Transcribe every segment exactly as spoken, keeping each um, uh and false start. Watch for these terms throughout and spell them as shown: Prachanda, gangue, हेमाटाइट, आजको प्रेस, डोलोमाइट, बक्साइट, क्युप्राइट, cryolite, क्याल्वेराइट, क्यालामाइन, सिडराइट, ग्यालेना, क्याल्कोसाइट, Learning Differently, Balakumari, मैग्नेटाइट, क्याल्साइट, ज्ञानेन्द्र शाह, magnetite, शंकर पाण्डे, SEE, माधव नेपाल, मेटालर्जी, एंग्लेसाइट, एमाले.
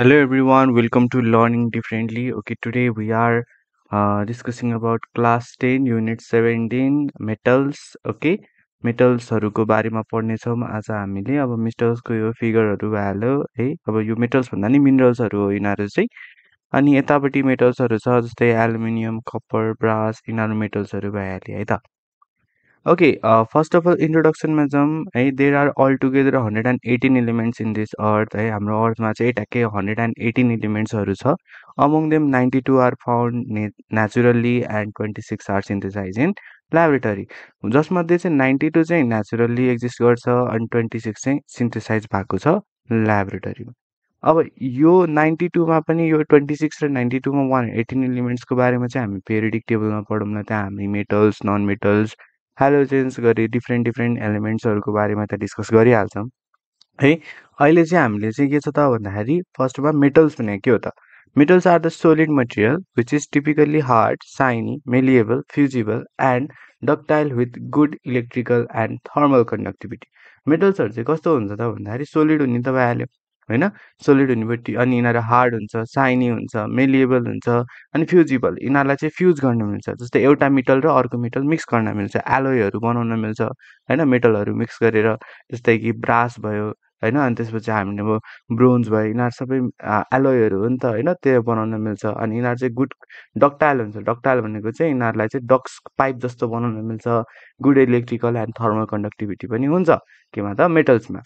Hello everyone, welcome to Learning Differently. Okay, today we are uh, discussing about class ten unit seventeen metals. Okay, metals haruko barema padne chhau. Aaja hamile aba metals ko yo figure haru bhalo hai. Aba yo metals bhanda ni minerals haru ho inaru chai, ani eta pati metals haru cha jastai aluminum, copper, brass inaru metals haru bhayali hai ta. Okay, uh, first of all, introduction ma jam. Hey, there are altogether one hundred eighteen elements in this earth. Hey, hamro earth ma chai takke one hundred eighteen elements haru cha. Among them ninety-two are found na naturally and twenty-six are synthesized in laboratory. Just madhye chai ninety-two chai naturally exist garcha and twenty-six chai synthesized bhako cha laboratory ma. अब यो ninety-two मा पनि यो twenty-six र ninety-two मा one hundred eighteen elements को बारेमा चाहिँ हामी periodic table मा पढौँ न. त्यहाँ हामी metals, non metals, halogens गरी डिफ्रेन्ट डिफ्रेन्ट एलिमेन्ट्सहरुको बारेमा त डिस्कस गरिहाल्छौँ है. अहिले चाहिँ हामीले चाहिँ के छ त भन्दाखेरि फर्स्टमा मेटल्स भने के हो त. Metals are the solid material which is typically hard, shiny, malleable, fusible and ductile with good electrical and thermal conductivity. मेटल्सहरु चाहिँ कस्तो हुन्छ त भन्दाखेरि सोलिड हुने तपाईहरुले हैन, सोलिड हुनेपछि अनि यिनीहरु हार्ड हुन्छ, शाइनी हुन्छ, मेलिएबल हुन्छ अनि फ्युजिबल. यिनीहरुलाई चाहिँ फ्युज गर्न मिल्छ, जस्तै एउटा मेटल र अर्को मेटल मिक्स गर्न मिल्छ, एलोयहरु बनाउन मिल्छ हैन, मेटलहरु मिक्स गरेर. जस्तै कि ब्रास भयो हैन, अनि त्यसपछि हामीले अब ब्रोन्ज भयो, यिनीहरु सबै एलोयहरु हो नि त हैन, त्यो बनाउन मिल्छ. अनि यिनीहरु चाहिँ गुड डक्टाइल हुन्छ. डक्टाइल भनेको चाहिँ यिनीहरुलाई चाहिँ डक्स पाइप जस्तो बनाउन मिल्छ. Good electrical and thermal conductivity पनि हुन्छ केमा त मेटल्समा.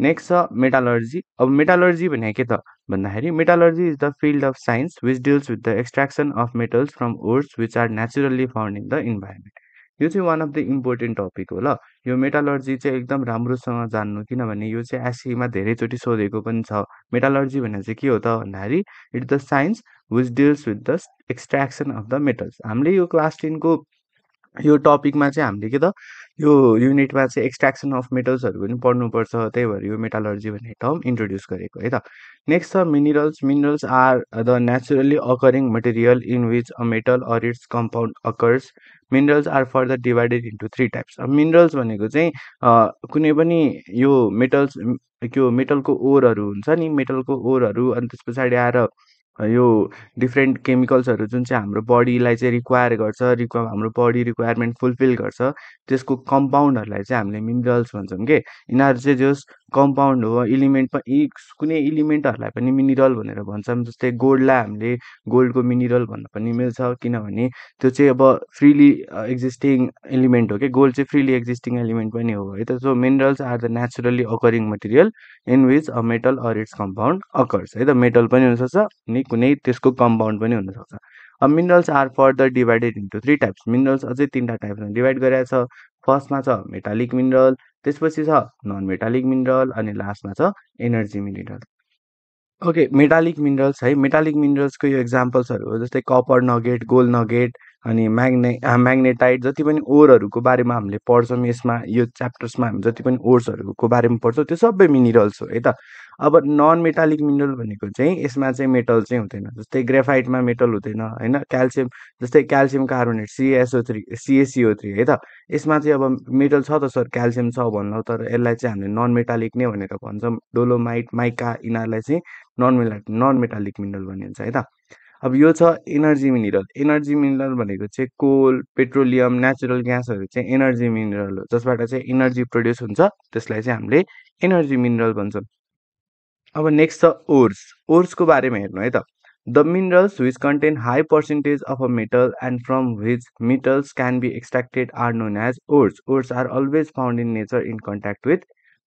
नेक्स्ट छ मेटालर्जी. अब मेटालर्जी भने के त भन्दाखेरि मेटालर्जी is the field of science which deals with the extraction of metals from ores which are naturally found in the environment. यो चाहिँ one of the important topic हो ल. यो मेटालर्जी चाहिँ एकदम राम्रोसँग जान्नु, किनभने यो चाहिँ एसईमा धेरैचोटि सोधेको पनि छ. मेटालर्जी भने चाहिँ के हो त भन्दाखेरि it the science which deals with the extraction of the metals. हामीले यो क्लास टेनको यो टपिकमा चाहिँ हामीले के त यो युनिटमा चाहिँ एक्सट्र्याक्सन अफ मेटल्सहरू पनि पढ्नुपर्छ, त्यही भएर यो मेटालर्जी भन्ने टर्म इन्ट्रोड्युस गरेको है त. नेक्स्ट छ minerals. Minerals are the naturally occurring material in which a metal or its compound occurs. Minerals are further divided into three types. अब मिनरल्स भनेको चाहिँ कुनै पनि यो मेटल्स त्यो मेटलको ओरहरू हुन्छ नि, मेटलको ओरहरू अनि त्यस पछाडि आएर यो डिफ्रेन्ट केमिकल्सहरू जुन चाहिँ हाम्रो बडीलाई चाहिँ रिक्वायर गर्छ, रिक्वा हाम्रो बडी रिक्वायरमेन्ट फुलफिल गर्छ, त्यसको कम्पाउन्डहरूलाई चाहिँ हामीले मिनरल्स भन्छौँ के. यिनीहरू चाहिँ जस कम्पाउन्ड हो, इलिमेन्ट कुनै इलिमेन्टहरूलाई पनि मिनरल भनेर भन्छौँ. जस्तै गोल्डलाई हामीले गोल्डको मिनरल भन्न पनि मिल्छ, किनभने त्यो चाहिँ अब फ्रिली एक्जिस्टिङ एलिमेन्ट हो कि गोल्ड चाहिँ फ्रिली एक्जिस्टिङ एलिमेन्ट पनि हो है त. So minerals are the naturally occurring material in which a metal or its compound occurs है त. मेटल पनि हुनसक्छ अनि कुनै त्यसको कम्पाउन्ड पनि हुनसक्छ. अब minerals are further divided into three types. Minerals अझै तिनवटा टाइपमा डिभाइड गरेको छ. फर्स्टमा छ मेटालिक मिनरल, त्यसपछि छ नन मेटालिक मिनरल अनि लास्टमा छ energy mineral. Okay, metallic minerals है. मेटालिक मिनरल्सको यो एक्जाम्पल्सहरू हो जस्तै कपर नगेट, गोल्ड नगेट अनि म्याग्ने म्याग्नेटाइट. जति पनि ओरहरूको बारेमा हामीले पढ्छौँ यसमा, यो च्याप्टर्समा हामी जति पनि ओर्सहरूको बारेमा पढ्छौँ त्यो सबै मिनरल्स हो है त. अब नन मेटालिक मिनरल भनेको चाहिँ यसमा चाहिँ मेटल चाहिँ हुँदैन. जस्तै ग्रेफाइटमा मेटल हुँदैन हैन, क्याल्सियम जस्तै calcium carbonate C S O three C S C O three है त. यसमा चाहिँ अब मेटल छ त सर, क्याल्सियम छ भन्नु, तर यसलाई चाहिँ हामीले नन मेटालिक नै भनेर भन्छौँ. डोलोमाइट, माइका यिनीहरूलाई चाहिँ non metallic non metallic mineral भनिन्छ है त. अब यो छ एनर्जी मिनरल. एनर्जी मिनरल भनेको चाहिँ कोल, पेट्रोलियम, नेचुरल ग्यासहरू चाहिँ एनर्जी मिनरल हो, जसबाट चाहिँ एनर्जी प्रड्युस हुन्छ, त्यसलाई चाहिँ हामीले एनर्जी मिनरल भन्छौँ. अब नेक्स्ट छ ओर्स. ओर्सको बारेमा हेर्नु है त. The minerals which contain high percentage of a metal and from which metals can be extracted are known as ores. Ores are always found in nature in contact with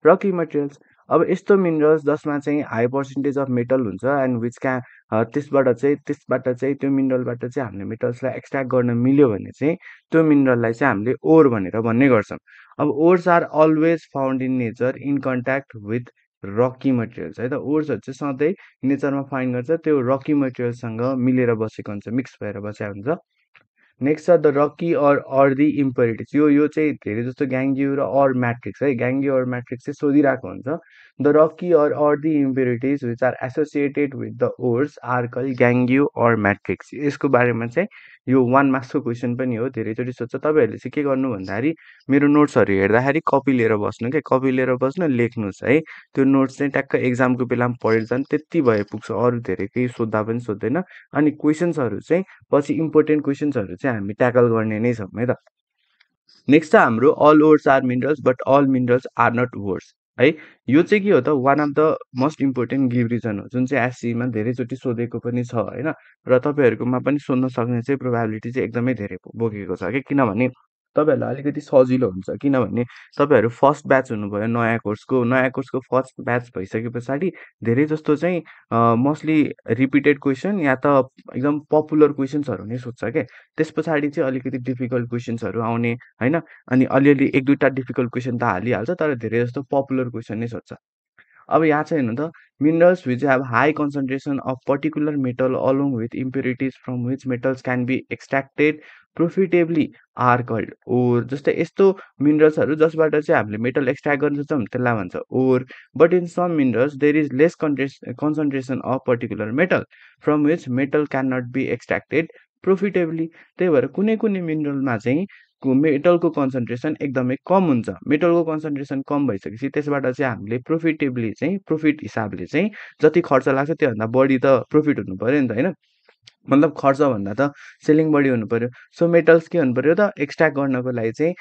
rocky materials. अब यस्तो minerals जसमा चाहिँ high percentage of metal हुन्छ and which क्या त्यसबाट चाहिँ त्यसबाट चाहिँ त्यो मिनरलबाट चाहिँ हामीले मेटल्सलाई एक्सट्र्याक्ट गर्न मिल्यो भने चाहिँ त्यो मिनरललाई चाहिँ हामीले ओर भनेर भन्ने गर्छौँ. अब ores are always found in nature in contact with rocky materials है त. ओर्सहरू चाहिँ सधैँ नेचरमा फाइन्ड गर्छ, त्यो रकी मटेरियल्ससँग मिलेर बसेको हुन्छ, मिक्स भएर बसेको हुन्छ. नेक्स्ट छ the rocky or earthy impurities. यो यो चाहिँ धेरै जस्तो ग्याङ्गियो र अर म्याट्रिक्स है, ग्याङ्गियो अर म्याट्रिक्स चाहिँ सोधिरहेको हुन्छ. The rocky or, or the impurities which are associated with the ores are called gangue or matrix. यसको बारेमा चाहिँ यो one marks को question पनि हो. धेरै चोटी सोध्छ तपाईहरुले चाहिँ के गर्नु भन्दाखेरि मेरो नोट्सहरु हेर्दाखेरि कपी लिएर बस्नु के कपी लिएर बस्नु लेख्नुस् है. त्यो नोट्स चाहिँ टक्क एक्जामको बेलामा पढेर जान त्यति भए पुग्छ. अरु धेरै केही सोध्दा पनि सोध्दैन अनि क्वेशन्सहरु चाहिँ पछि इम्पोर्टेन्ट क्वेशन्सहरु चाहिँ हामी ट्याकल गर्ने नै छौं है त. नेक्स्ट छ हाम्रो all ores are minerals but all minerals are not ores. है यो चाहिँ के हो त one of the most important give reason हो जुन चाहिँ एससी मा धेरै चोटी सोधेको पनि छ हैन र तपाईहरुकोमा पनि सोध्न सक्ने चाहिँ प्रोबेबिलिटी चाहिँ एकदमै धेरै बोकेको छ के. किनभने तपाईहरुलाई अलिकति सजिलो हुन्छ किनभने तपाईहरु फर्स्ट ब्याच हुनुभयो नयाँ कोर्सको. नयाँ कोर्सको फर्स्ट ब्याच भइसकेपछि धेरै जस्तो चाहिँ मोस्टली रिपिटेड क्वेशन या त एकदम पपुलर क्वेशन्सहरु नै सोध्छ के. त्यसपछि चाहिँ अलिकति डिफिकल्ट क्वेशन्सहरु आउने हैन अनि अलिअलि एक दुईटा डिफिकल्ट क्वेशन त हालिहाल्छ तर धेरै जस्तो पपुलर क्वेशन नै सोध्छ. अब यहाँ चाहिँ हेर्नु त minerals which have high concentration of particular metal along with impurities from which metals can be extracted profitably are called ore. जस्तै यस्तो minerals हरु जसबाट चाहिँ हामीले metal extract गर्न सक्छौं त्यसलाई भन्छ ore. But in some minerals there is less concentration of particular metal from which metal cannot be extracted profitably. त्यही भएर कुनै कुनै mineral मा चाहिँ मेटल को कन्सन्ट्रेसन एकदमै कम हुन्छ. मेटल को कन्सन्ट्रेसन कम भइसकेपछि त्यसबाट चाहिँ हामीले प्रोफिटेबली चाहिँ प्रोफिट हिसाबले चाहिँ जति खर्च लाग्छ त्यो भन्दा बढी त प्रोफिट हुनु पर्यो नि त हैन. मतलब खर्च भन्दा त सेलिङ बढी हुनु पर्यो. सो मेटल्स के हुनु पर्यो त एक्सट्र्याक्ट गर्नको लागि चाहिँ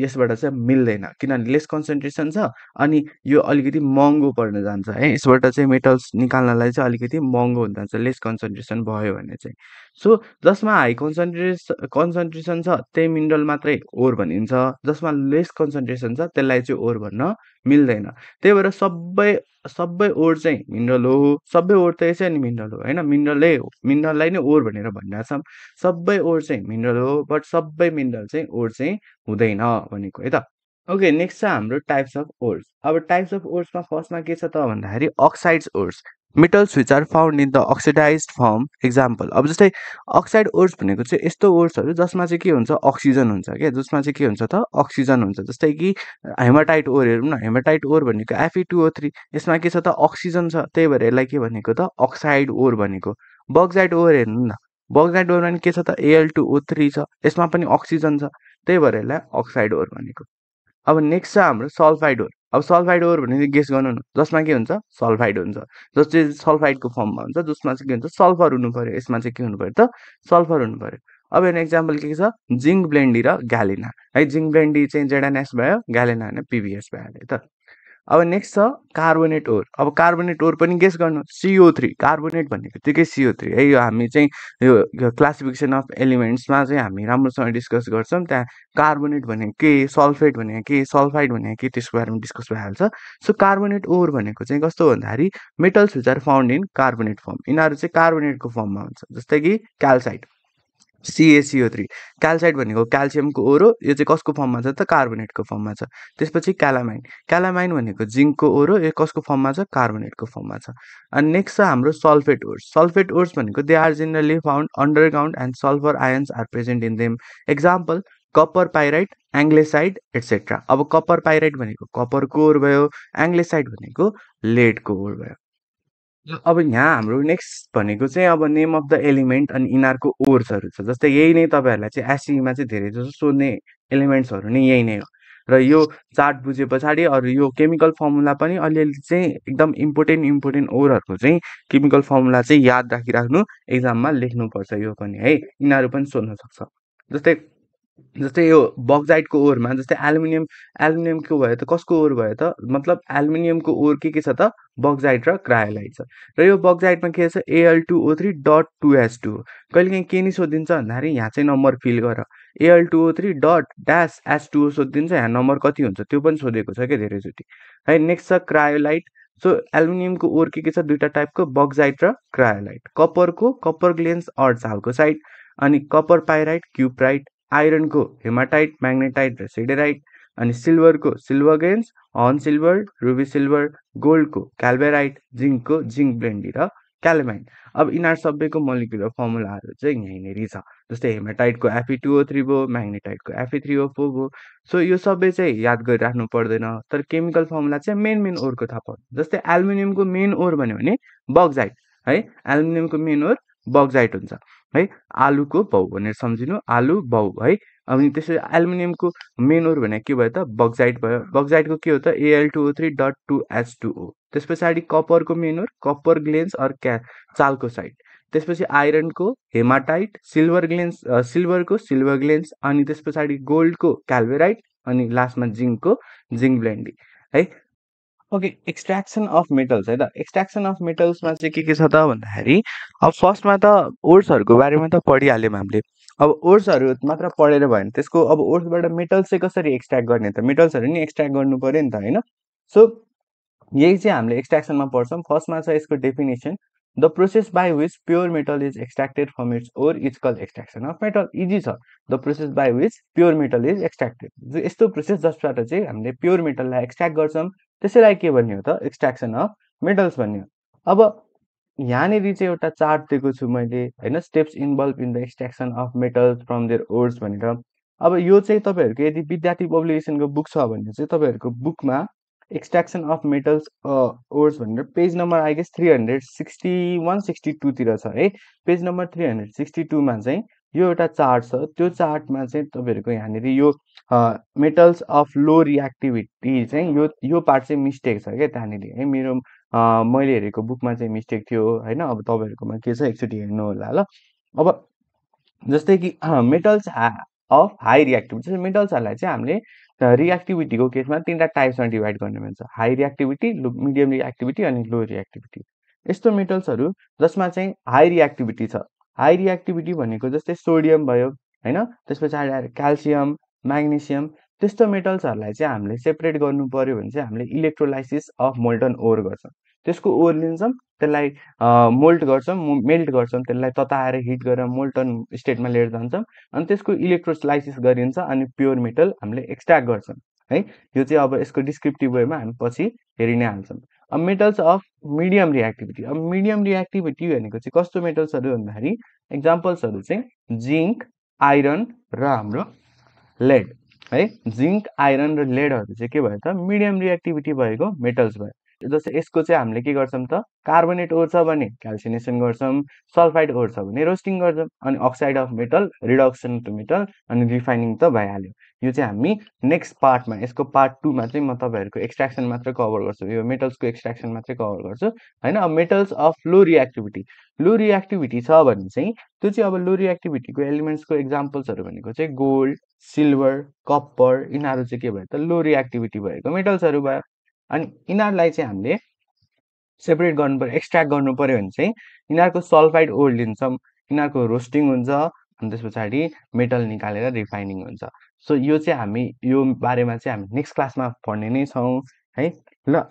यसबाट चाहिँ मिल्दैन किनभने लेस कन्सन्ट्रेसन छ अनि यो अलिकति महँगो पर्न जान्छ है. यसबाट चाहिँ मेटल्स निकाल्नलाई चाहिँ अलिकति महँगो हुन जान्छ लेस कन्सन्ट्रेसन भयो भने चाहिँ. सो जसमा हाई कन्सन्ट्रेसन कन्सन्ट्रेसन छ त्यही मिनरल मात्रै ओर भनिन्छ. जसमा लेस कन्सन्ट्रेसन छ त्यसलाई चाहिँ ओर भन्न मिल्दैन. त्यही भएर सबै सबै ओर चाहिँ मिनरल हो. सबै ओर त यसै नि मिनरल हो हैन. मिनरलै हो मिनरललाई नै ओर भनेर भनिरहेका छौं. सबै ओर चाहिँ मिनरल हो बट सबै मिनरल चाहिँ ओर चाहिँ हुँदैन भनेको है त. ओके नेक्स्ट छ हाम्रो टाइप्स अफ ओर्स. अब टाइप्स अफ ओर्समा फर्स्टमा के छ त भन्दाखेरि oxides ores metals which are found in the oxidized form example. अब जस्तै अक्साइड ओर्स भनेको चाहिँ यस्तो ओर्सहरु जसमा चाहिँ के हुन्छ अक्सिजन हुन्छ के. जसमा चाहिँ के हुन्छ त अक्सिजन हुन्छ. जस्तै कि हेमाटाइट ओर हेरौँ न. हेमाटाइट ओर भनेको F E two O three यसमा के छ त अक्सिजन छ. त्यही भएर यसलाई के भनेको त अक्साइड ओर भनेको. बक्साइट ओर हेर्नु न. बक्साइट ओरमा के छ त A L two O three छ. यसमा पनि अक्सिजन छ. त्यही भएर यसलाई अक्साइड ओर भनेको. अब नेक्स्ट छ हाम्रो सल्फाइड ओर. अब सल्फाइड ओर भनेको गेस गर्नु न. जसमा के हुन्छ सल्फाइड हुन्छ. जस्तै सल्फाइडको फर्ममा हुन्छ. जसमा चाहिँ के हुन्छ सल्फर हुनु पर्यो. यसमा चाहिँ के हुनु पर्यो त सल्फर हुनु पर्यो. अब एउटा एक्जाम्पल के छ जिंक ब्लेन्डी र ग्यालेना है. जिंक ब्लेन्डी चाहिँ जेडाएनएस भयो ग्यालेना हैन पीबीएस भयो अरे त. अब नेक्स्ट छ कार्बोनेट ओर. अब कार्बोनेट ओर पनि गेस गर्नु सी ओ थ्री. कार्बोनेट भनेको त्यही सी ओ थ्री है. यो हामी चाहिँ यो क्लासिफिकेसन अफ एलिमेन्ट्समा चाहिँ हामी राम्रोसँग डिस्कस गर्छौं. त्यहाँ कार्बोनेट भनेको के सल्फेट भनेको के सल्फाइड भनेको के त्यसको बारेमा डिस्कस भइहाल्छ. सो कार्बोनेट ओर भनेको चाहिँ कस्तो भन्दाखेरि metals which are found in carbonate form. यिनीहरू चाहिँ कार्बोनेटको फर्ममा हुन्छ. जस्तै कि क्याल्साइट C A C O three. क्याल्साइट भनेको क्याल्सियमको ओर हो. यो चाहिँ कसको फर्ममा छ त कार्बोनेटको फर्ममा छ. त्यसपछि क्यालामाइन. क्यालामाइन भनेको जिंकको ओर हो. यो कसको फर्ममा छ कार्बोनेटको फर्ममा छ. अनि नेक्स्ट छ हाम्रो सल्फेट ओर्स. सल्फेट ओर्स भनेको they are generally found underground and sulphur ions are present in them. Example copper pyrite एंग्लेसाइट etcetera. अब कपर पाइराइट भनेको कपरको ओर भयो. एंग्लेसाइट भनेको लेडको ओर भयो. अब यहाँ हाम्रो नेक्स्ट भनेको चाहिँ अब नेम अफ द एलिमेन्ट अनि यिनीहरूको ओर्सहरु छ. जस्तै यही नै तपाईहरुलाई चाहिँ एससीमा चाहिँ धेरै जसो सोध्ने एलिमेन्ट्सहरु नै यही नै हो र यो चार्ट बुझेपछि अरु यो केमिकल फर्मुला पनि अलिअलि चाहिँ एकदम इम्पोर्टेन्ट इम्पोर्टेन्ट ओरहरुको चाहिँ केमिकल फर्मुला चाहिँ याद राखिराख्नु. एक्जाममा लेख्नुपर्छ यो पनि है. यिनीहरू पनि सोध्न सक्छ. जस्तै जस्तै यो बक्साइटको ओरमा जस्तै एल्युमिनियम एल्युमिनियमको भयो त कसको ओर भयो त मतलब एल्युमिनियमको ओर के के छ त बक्साइट र क्रायोलाइट छ. र यो बक्साइटमा के छ A L two O three dot two H two. कहिलेकाहीँ के नि सोधिन्छ भन्दाखेरि यहाँ चाहिँ नम्बर फिल गर A L two O three dot dash H two O सोधिन्छ. यहाँ नम्बर कति हुन्छ त्यो पनि सोधेको छ क्या धेरैचोटि है. नेक्स्ट छ क्रायोलाइट. सो एल्युमिनियमको ओर के के छ दुईटा टाइपको बक्साइट र क्रायोलाइट. कपरको कपर ग्लेन्स अर झालको साइड अनि कपर पाइराइट क्युप्राइट. आयरन को हेमाटाइट मैग्नेटाइट र सिडराइट अनि सिल्वर को silver glance horn silver ruby silver. Gold को कैल्वेराइट. जिंक को जिंक ब्लेन्डी र क्यालामाइन। अब इनार सबैको मोलिकुलर फर्मुलाहरु चाहिँ यहीँनेरि छ, जस्तै हेमाटाइट को Fe टू O थ्री भो, मैग्नेटाइट को Fe थ्री O फोर भो। सो यो सबै चाहिँ याद गरिराख्नु पर्दैन, तर केमिकल फर्मुला चाहिँ मेन मेन ओर को थाहा पाउनु। जस्तै एल्युमिनियम को मेन ओर भन्यो भने बक्साइट है, एल्युमिनियम को मेन ओर बक्साइट हुन्छ है। आलु को भाउ भनेर सम्झिनु, आलु भाउ है। अनि त्यसै एल्युमिनियम को मेन ओर भने के भयो त बक्साइट भयो। बक्साइट को के हो त A L two O three dot two H two O। त्यसपछि कपर को मेन ओर कपर ग्लेन्स और क्याल्कोसाइट। त्यसपछि आइरन को हेमाटाइट, सिल्वर ग्लेन्स सिल्वर को सिल्वर ग्लेन्स, अनि त्यसपछि गोल्ड को क्याल्वेराइट, अनि लास्टमा जिंक को जिंक ब्लेन्डी है। ओके, एक्सट्रैक्शन अफ मेटल्स है त। एक्सट्रैक्शन अफ मेटल्स में के के छ त भन्दाखेरि, अब फर्स्ट में तो ओर्सहरु को बारे में तो पढिहाल्यौं हामीले। अब ओर्सहरु मात्र पढेर भएन, त्यसको अब ओर्सबाट मेटल्स चाहिँ कसरी एक्सट्रैक्ट गर्ने त, मेटल्सहरु नि एक्सट्रैक्ट गर्नु पर्यो नि त हैन। सो यही चाहिँ हामीले एक्सट्रैक्शन में पढ्छौं। फर्स्ट में इसको definition, the process by which pure metal is extracted from its ore is called extraction of metal. Easy छ, the process by which pure metal is extracted, यस्तो प्रोसेस जसबाट चाहिँ हामीले प्योर मेटललाई एक्सट्रैक्ट गर्छौं त्यसैलाई के भन्ने हो त एक्सट्रैक्शन अफ मेटल्स भन्ने। अब यहाँनेरि चाहिँ एउटा चार्ट दिएको छु मैले हैन, steps involve in the extraction of metals from their ores भनेर। अब यो चाहिँ तपाईहरुको यदि विद्यार्थी पब्लिकेसनको बुक छ भने चाहिँ तपाईहरुको बुकमा एक्सट्रैक्शन अफ मेटल्स ओर्स भनेर page number I guess three sixty one sixty two तिर छ है। Page number three sixty two मा चाहिँ यो एउटा चार्ट छ, त्यो चार्टमा चाहिँ तपाईहरुको यहाँनेरि यो मेटल्स अफ लो रिएक्टिविटी चाहिँ यो यो पार्ट चाहिँ मिस्टेक छ के त्यहाँनेरि है। मेरो मैले हेरेको बुकमा चाहिँ मिस्टेक थियो हैन, अब तपाईहरुकोमा के छ एकचोटी हेर्नु होला ल। अब जस्तै कि मेटल्स अफ हाई रिएक्टिभिटी, मेटल्सहरुलाई चाहिँ हामीले रिएक्टिभिटीको केसमा तीनटा टाइप्समा डिवाइड गर्ने भन्छ, हाई रिएक्टिभिटी, मिडियम रिएक्टिभिटी अनि लो रिएक्टिभिटी। यस्तो मेटल्सहरु जसमा चाहिँ हाई रिएक्टिभिटी छ, हाई रिएक्टिभिटी भनेको जस्तै सोडियम भयो हैन, त्यसपछि क्याल्सियम, म्याग्नेशियम, त्यस्तो मेटल्सहरुलाई चाहिँ हामीले सेपरेट गर्नु पर्यो भने चाहिँ हामीले इलेक्ट्रोलाइसिस अफ मोल्टन ओर गर्छौं। त्यसको ओर लिन्छौं, त्यसलाई मोल्ट गर्छौं, मेल्ट गर्छौं, त्यसलाई तताएर हिट गरेर मोल्टन स्टेटमा लिएर जान्छौं, अनि त्यसको इलेक्ट्रोलाइसिस गरिन्छ अनि प्योर मेटल हामीले एक्सट्र्याक्ट गर्छौं है। यो चाहिँ अब यसको डिस्क्रिप्टिभ वेमा हामी पछि हेरि नै हाल्छौं। अब मेटल्स अफ मिडियम रिएक्टिभिटी, अब मिडियम रिएक्टिभिटी भनेको चाहिँ कस्तो मेटल्सहरु भन्दाखेरि एक्जाम्पल्सहरु चाहिँ जिंक, आइरन र हाम्रो लेड है। जिंक, आइरन र लेडहरु चाहिँ के भयो त मिडियम रिएक्टिभिटी भएको मेटल्स भयो। जस्तै यसको चाहिँ हामीले के गर्छौं त कार्बोनेट ओर छ भने क्याल्सिनेसन गर्छौं, सल्फाइड ओर छ भने रोस्टिङ गर्छौं, अनि oxide of metal, reduction to metal अनि रिफाइनिङ त भइहाल्यो। यो चाहिँ हामी नेक्स्ट पार्टमा, यसको पार्ट टू मा चाहिँ म तपाईहरुको एक्सट्रैक्शन मात्र कभर गर्छु, यो मेटल्सको एक्सट्रैक्शन मात्र कभर गर्छु हैन। अब metals of low reactivity, low reactivity छ भने चाहिँ त्यो चाहिँ अब लो रिएक्टिभिटीको एलिमेन्ट्सको एक्जाम्पल्सहरु भनेको चाहिँ गोल्ड, सिल्वर, कपर, यिनीहरु चाहिँ के भयो त लो रिएक्टिभिटी भएको मेटल्सहरु भयो। अनि यिनीहरुलाई चाहिँ हामीले सेपरेट गर्नु पर्यो, एक्सट्रैक्ट गर्नु पर्यो भने चाहिँ यिनीहरुको सल्फाइड ओर लिन्छौं, यिनीहरुको रोस्टिङ हुन्छ अनि त्यसपछि मेटल निकालेर रिफाइनिङ हुन्छ। सो यो चाहिँ हामी यो बारेमा चाहिँ हामी नेक्स्ट क्लासमा पढ्ने नै छौँ है। ल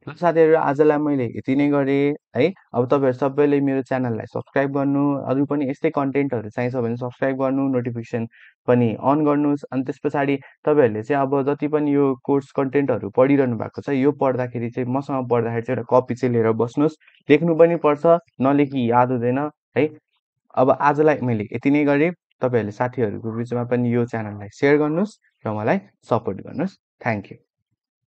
साथीहरु, आजलाई मैले यति नै गरेँ है। अब तपाईहरु सबैले मेरो च्यानललाई सब्स्क्राइब गर्नु, अरू पनि यस्तै कन्टेन्टहरु चाहिन्छ भने सब्स्क्राइब गर्नु, नोटिफिकेसन पनि अन गर्नुस्। अनि त्यसपछि तपाईहरुले चाहिँ अब जति पनि यो कोर्स कन्टेन्टहरु पढिरहनु भएको छ, यो पढ्दाखेरि चाहिँ मसँग पढ्दाखेरि चाहिँ एउटा कपी चाहिँ लिएर बस्नुस्, लेख्नु पनि पर्छ, नलेखी याद हुँदैन है। अब आजलाई मैले यति नै गरेँ, तपाईहरुले साथीहरुको बीचमा पनि यो च्यानललाई शेयर गर्नुस् र मलाई सपोर्ट गर्नुस्। Thank you.